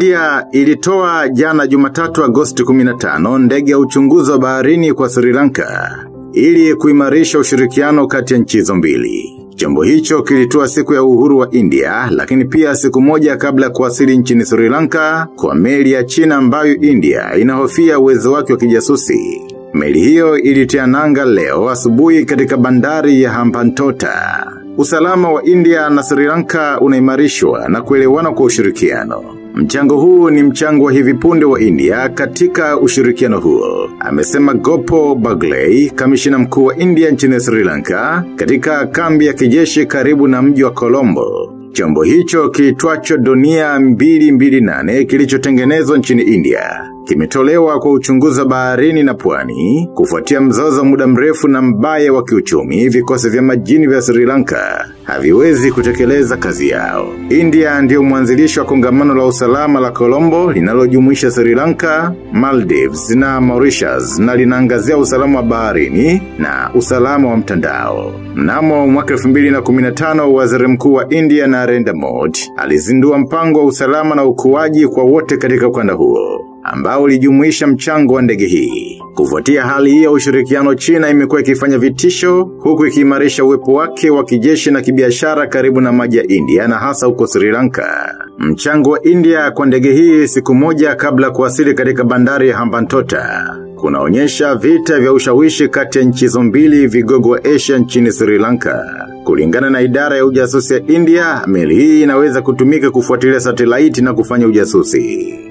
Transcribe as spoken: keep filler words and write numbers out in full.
India ilitoa jana Jumatatu Agosti kumi na tano ndege ya uchunguzi wa baharini kwa Sri Lanka ili kuimarisha ushirikiano kati ya nchi hizo mbili. Jambo hicho kilitua siku ya uhuru wa India, lakini pia siku moja kabla kuwasili nchini Sri Lanka kwa meli ya China ambayo India inahofia uwezo wake wa kijasusi. Meli hiyo ilitia nanga leo asubuhi katika bandari ya Hambantota. Usalama wa India na Sri Lanka unaimarishwa na kuelewana kwa ushirikiano. Mchango huu ni mchango wa hivi punde wa India katika ushirikiano huo, amesema Gopo Bagley, kamishina mkuu wa India nchini Sri Lanka, katika kambi ya kijeshi karibu na mji wa Colombo. Chombo hicho kiitwacho Donia mbili mbili nane kilichotengenezwa nchini India kimetolewa kwa uchunguzi baharini na pwani kufuatia mzozo muda mrefu na mbaya wa kiuchumi. Vikosi vya majini vya Sri Lanka haviwezi kutekeleza kazi yao. India ndio mwanzilishi wa kongamano la usalama la Colombo linalojumuisha Sri Lanka, Maldives na Mauritius, na linaangazia usalama wa baharini na usalama wa mtandao. Mnamo mwaka elfu mbili na kumi na tano, Waziri Mkuu wa India Narendra Modi alizindua mpango wa usalama na ukuaji kwa wote katika ukanda huo ambao ulijumuisha mchango wa ndege hii. Kufuatia hali hiyo, ushirikiano, China imekuwa ikifanya vitisho huku ikiimarisha uwepo wake wa kijeshi na kibiashara karibu na maji ya India na hasa huko Sri Lanka. Mchango wa India kwa ndege hii siku moja kabla kuwasili katika bandari ya Hambantota kunaonyesha vita vya ushawishi kati ya nchi hizo mbili, vigogo wa Asia nchini Sri Lanka. Kulingana na idara ya ujasusi ya India, meli hii inaweza kutumika kufuatilia satellite na kufanya ujasusi.